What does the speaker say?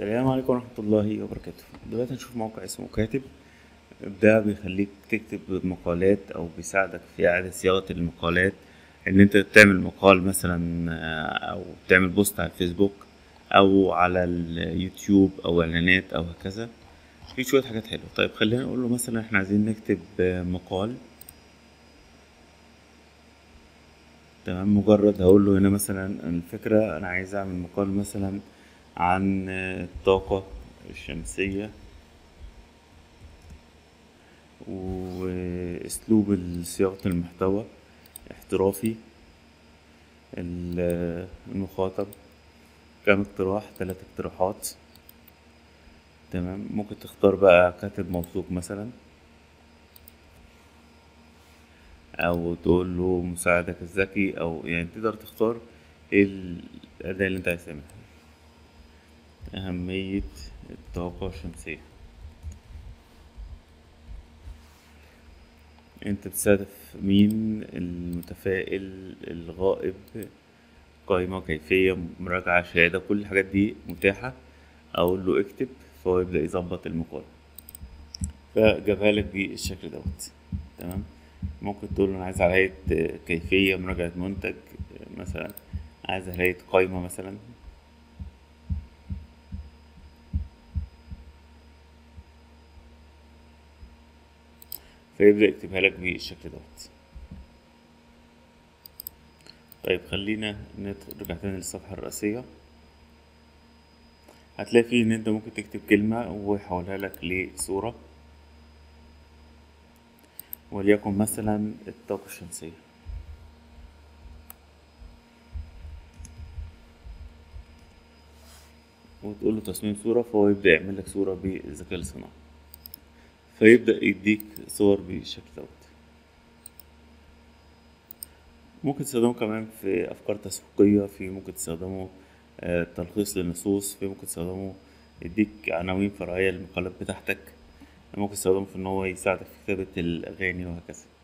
السلام عليكم ورحمة الله وبركاته. دلوقتي هنشوف موقع اسمه كاتب. ده بيخليك تكتب مقالات او بيساعدك في اعادة صياغة المقالات، ان انت تعمل مقال مثلا او تعمل بوست على الفيسبوك او على اليوتيوب او اعلانات او هكذا، في شوية حاجات حلوة. طيب خلينا نقول له مثلا احنا عايزين نكتب مقال، تمام. مجرد هقول له هنا مثلا الفكرة انا عايز اعمل مقال مثلا عن الطاقة الشمسية واسلوب صياغة المحتوى، احترافي، المخاطب، كام اقتراح، 3 اقتراحات، تمام. ممكن تختار بقى كاتب موثوق مثلا، او تقول له مساعدك الذكي، او يعني تقدر تختار الأداة اللي انت عايز تعملها. أهمية الطاقة الشمسية، انت بتستهدف مين، المتفائل، الغائب، قائمة، كيفية، مراجعة، شهادة، كل الحاجات دي متاحة. اقول له اكتب، فهو يبدأ يظبط المقال، فجابها لك بالشكل دوت، تمام. ممكن تقول له انا عايز علية كيفية مراجعة منتج مثلا، عايز علية قائمة مثلا، فيبدأ يكتبها لك بالشكل دوت. طيب خلينا نرجع تاني للصفحة الرئيسية. هتلاقي فيه ان انت ممكن تكتب كلمة ويحولها لك لصورة، وليكن مثلا الطاقة الشمسية، وتقول له تصميم صورة، فهو يبدأ يعمل لك صورة بالذكاء الاصطناعي، فيبدأ يديك صور بالشكل دوت. ممكن تستخدمه كمان في أفكار تسويقية، في ممكن تستخدمه تلخيص للنصوص، في ممكن تستخدمه يديك عناوين فرعية للمقالات بتاعتك، ممكن تستخدمه في إن هو يساعدك في كتابة الأغاني وهكذا.